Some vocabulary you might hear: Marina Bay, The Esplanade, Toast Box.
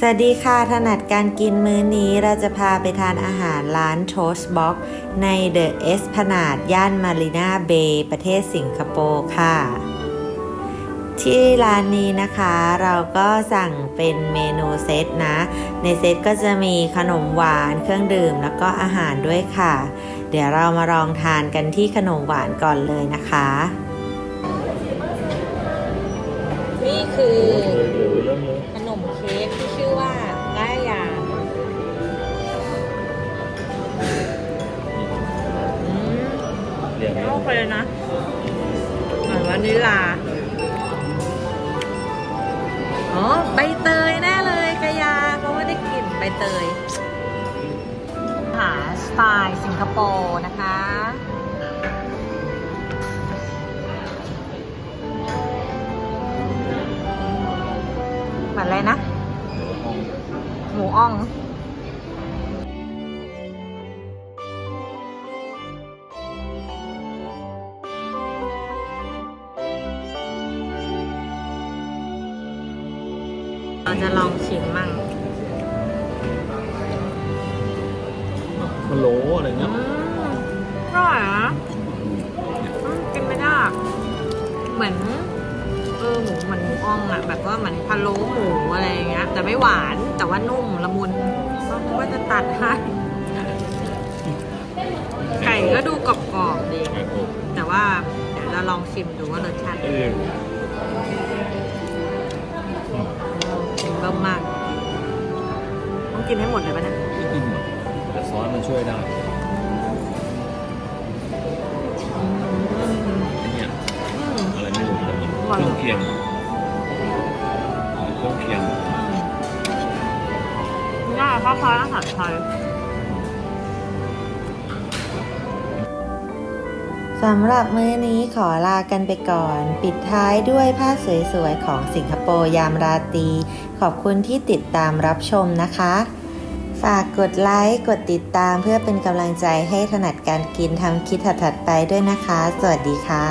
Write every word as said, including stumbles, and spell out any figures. สวัสดีค่ะถนัดการกินมื้อนี้เราจะพาไปทานอาหารร้าน Toast Box ใน The Esplanade ย่าน Marina Bay ประเทศสิงคโปร์ค่ะที่ร้านนี้นะคะเราก็สั่งเป็นเมนูเซตนะในเซตก็จะมีขนมหวานเครื่องดื่มแล้วก็อาหารด้วยค่ะเดี๋ยวเรามาลองทานกันที่ขนมหวานก่อนเลยนะคะนี่คือขนมเค้กที่ชื่อว่าได้ยาโอเคเลยนะหวานวานิลาอ๋อใบเตยแน่เลยกะยาเพราะว่าได้กลิ่นใบเตยหาสไตล์สิงคโปร์นะคะเหมือนอะไรนะหมูอ่องเราจะลองชิมมั่งพะโล้อะไรเงี้ยอร่อยนะกินไม่ได้เหมือนเออหมูเหมือนหมูอ่องอะแบบว่าเหมือนพะโล้หมูอะไรอย่างเงี้ยแต่ไม่หวานแต่ว่านุ่มละมุนก็ว่าจะตัดให้ไก่ก็ดูกรอบๆดีแต่ว่าเดี๋ยวเราลองชิมดูว่ารสชาติเริ่มมากต้องกินให้หมดเลยป่ะนะกินหมดแต่ซอสมันช่วยได้เนี่ยอะไรไม่รู้เครื่องเคียงเครื่องเคียงน่าคล้ายๆอาหารไทยสำหรับมื้อนี้ขอลากันไปก่อนปิดท้ายด้วยภาพสวยๆของสิงคโปร์ยามราตรีขอบคุณที่ติดตามรับชมนะคะฝากกดไลค์กดติดตามเพื่อเป็นกำลังใจให้ถนัดการกินทำคลิปถัดๆไปด้วยนะคะสวัสดีค่ะ